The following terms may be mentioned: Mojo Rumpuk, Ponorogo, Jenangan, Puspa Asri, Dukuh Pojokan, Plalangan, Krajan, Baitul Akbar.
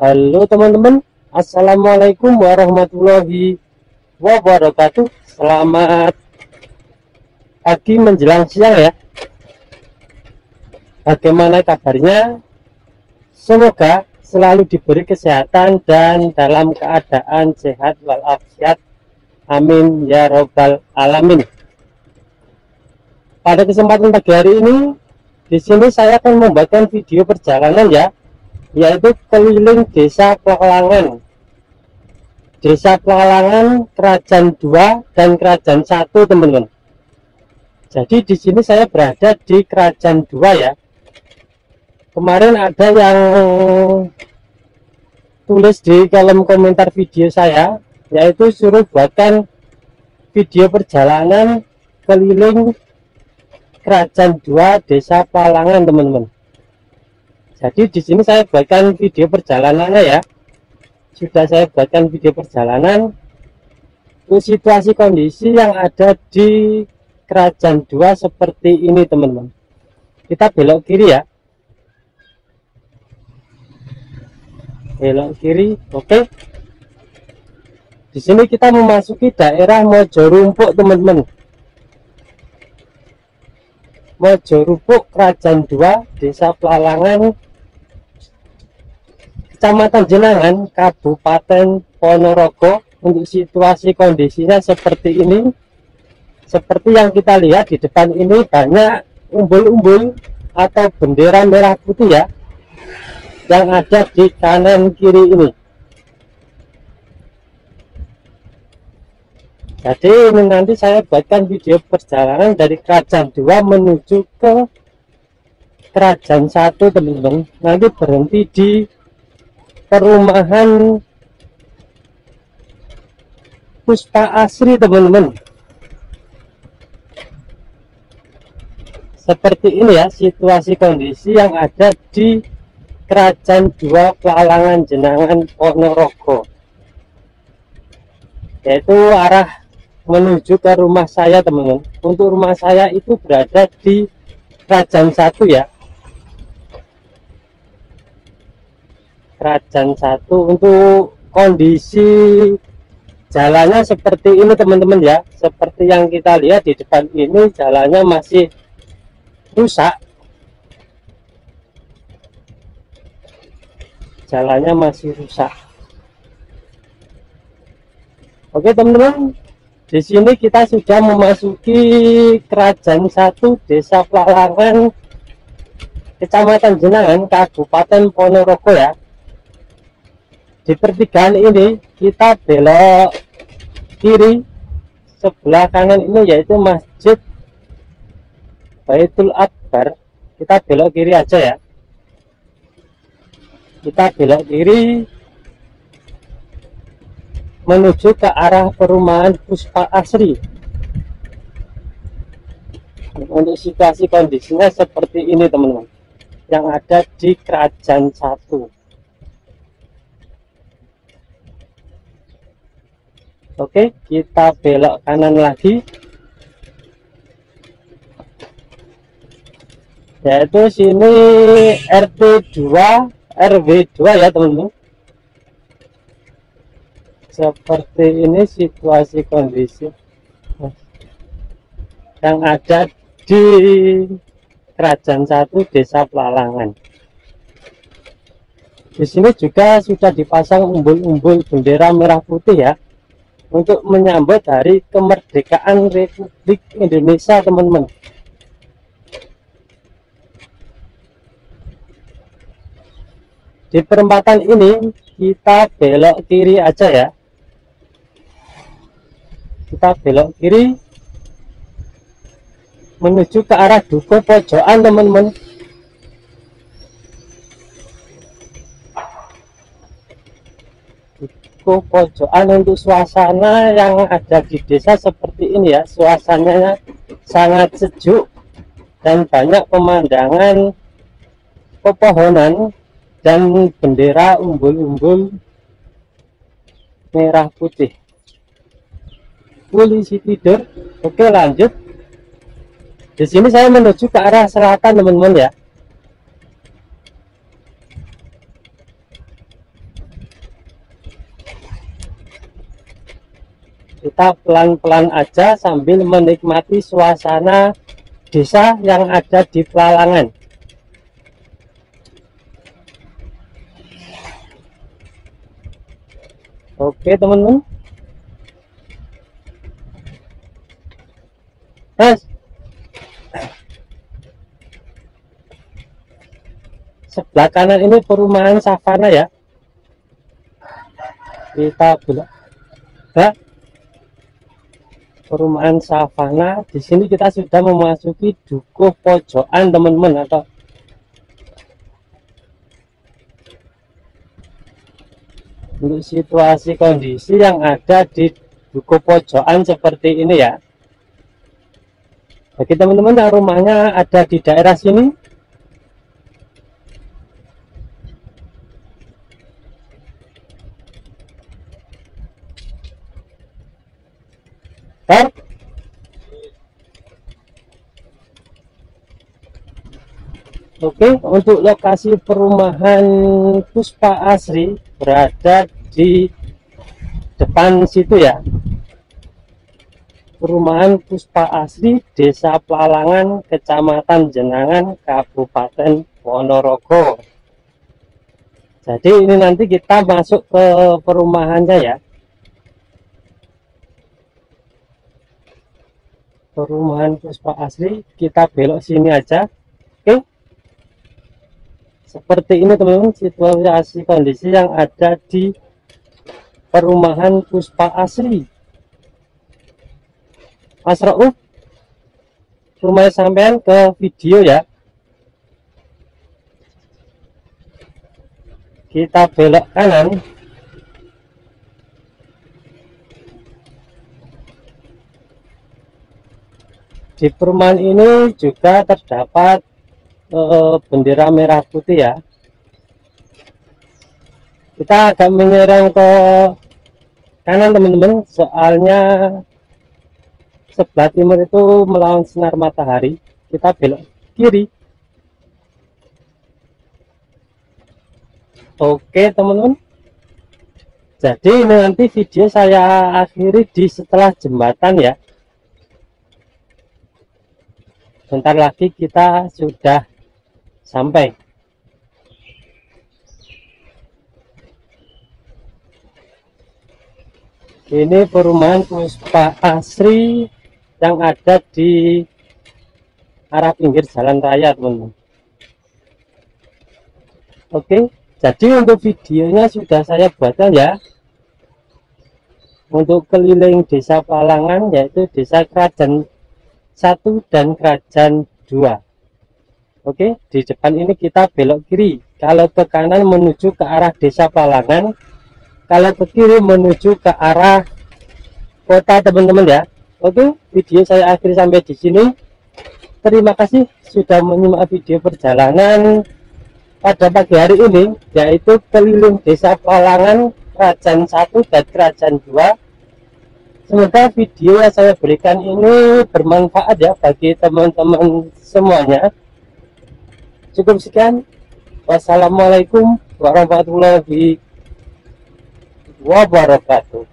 Halo teman-teman, assalamualaikum warahmatullahi wabarakatuh. Selamat pagi menjelang siang ya. Bagaimana kabarnya? Semoga selalu diberi kesehatan dan dalam keadaan sehat walafiat. Amin ya robbal alamin. Pada kesempatan pagi hari ini, di sini saya akan membuatkan video perjalanan ya, yaitu keliling desa Plalangan. Desa Plalangan Krajan II dan Krajan I, teman-teman. Jadi di sini saya berada di Krajan II ya. Kemarin ada yang tulis di kolom komentar video saya, yaitu suruh buatkan video perjalanan keliling Krajan II desa Plalangan, teman-teman. Jadi di sini saya buatkan video perjalanannya ya. Sudah saya buatkan video perjalanan untuk situasi kondisi yang ada di Krajan II seperti ini, teman-teman. Kita belok kiri ya. Belok kiri, oke. Di sini kita memasuki daerah Mojo Rumpuk, teman-teman. Mojo Rumpuk Krajan II, Desa Plalangan, Kecamatan Jenangan, Kabupaten Ponorogo. Untuk situasi kondisinya seperti ini. Seperti yang kita lihat di depan ini banyak umbul-umbul atau bendera merah putih ya, yang ada di kanan kiri ini. Jadi ini nanti saya buatkan video perjalanan dari Krajan II menuju ke Krajan I, teman-teman. Nanti berhenti di perumahan Puspa Asri, teman-teman. Seperti ini ya situasi kondisi yang ada di Krajan II Plalangan Jenangan Ponorogo, yaitu arah menuju ke rumah saya, teman-teman. Untuk rumah saya itu berada di Krajan I ya. Krajan I, untuk kondisi jalannya seperti ini, teman-teman ya. Seperti yang kita lihat di depan ini, jalannya masih rusak. Jalannya masih rusak. Oke, teman-teman. Di sini kita sudah memasuki Krajan I, Desa Plalangan, Kecamatan Jenangan, Kabupaten Ponorogo ya. Di pertigaan ini kita belok kiri, sebelah kanan ini yaitu Masjid Baitul Akbar. Kita belok kiri aja ya. Kita belok kiri menuju ke arah perumahan Puspa Asri. Untuk situasi kondisinya seperti ini, teman-teman, yang ada di Krajan I. Oke, kita belok kanan lagi, yaitu sini RW 2 ya, teman-teman. Seperti ini situasi kondisi yang ada di Krajan I, Desa Plalangan. Di sini juga sudah dipasang umbul-umbul bendera merah putih ya, untuk menyambut hari kemerdekaan Republik Indonesia, teman-teman. Di perempatan ini kita belok kiri aja ya. Kita belok kiri menuju ke arah Dukuh Pojokan, teman-teman. Pojokan. Untuk suasana yang ada di desa seperti ini ya, suasananya sangat sejuk dan banyak pemandangan pepohonan dan bendera umbul-umbul merah putih. Polisi tidur. Oke, lanjut. Di sini saya menuju ke arah selatan, teman-teman ya. Kita pelan-pelan aja sambil menikmati suasana desa yang ada di Plalangan. Oke teman-teman. Mas, sebelah kanan ini perumahan savana ya. Kita belok. Perumahan savana. Di sini kita sudah memasuki Dukuh Pojokan teman-teman, atau untuk situasi kondisi yang ada di Dukuh Pojokan seperti ini ya. Bagi teman-teman yang rumahnya ada di daerah sini, Oke, untuk lokasi perumahan Puspa Asri berada di depan situ ya. Perumahan Puspa Asri, Desa Plalangan, Kecamatan Jenangan, Kabupaten Ponorogo. Jadi ini nanti kita masuk ke perumahannya ya. Perumahan Puspa Asri, kita belok sini aja. Oke. Seperti ini teman-teman situasi kondisi yang ada di perumahan Puspa Asri. Mas Rauf, rumah sampean ke video ya. Kita belok kanan. Di perumahan ini juga terdapat bendera merah putih ya. Kita agak menyerang ke kanan teman-teman, soalnya sebelah timur itu melawan sinar matahari. Kita belok kiri. Oke teman-teman, jadi nanti video saya akhiri di setelah jembatan ya. Bentar lagi kita sudah sampai. Ini perumahan Puspa Asri yang ada di arah pinggir jalan raya teman-teman. Oke, jadi untuk videonya sudah saya buatkan ya, untuk keliling desa Plalangan, yaitu desa Krajan I dan Krajan II. Oke, di depan ini kita belok kiri. Kalau ke kanan menuju ke arah desa Plalangan, kalau ke kiri menuju ke arah kota teman-teman ya. Oke, video saya akhiri sampai di sini. Terima kasih sudah menyimak video perjalanan pada pagi hari ini, yaitu keliling desa Plalangan, Krajan I dan Krajan II. Semoga video yang saya berikan ini bermanfaat ya bagi teman-teman semuanya. Cukup sekian. Wassalamualaikum warahmatullahi wabarakatuh.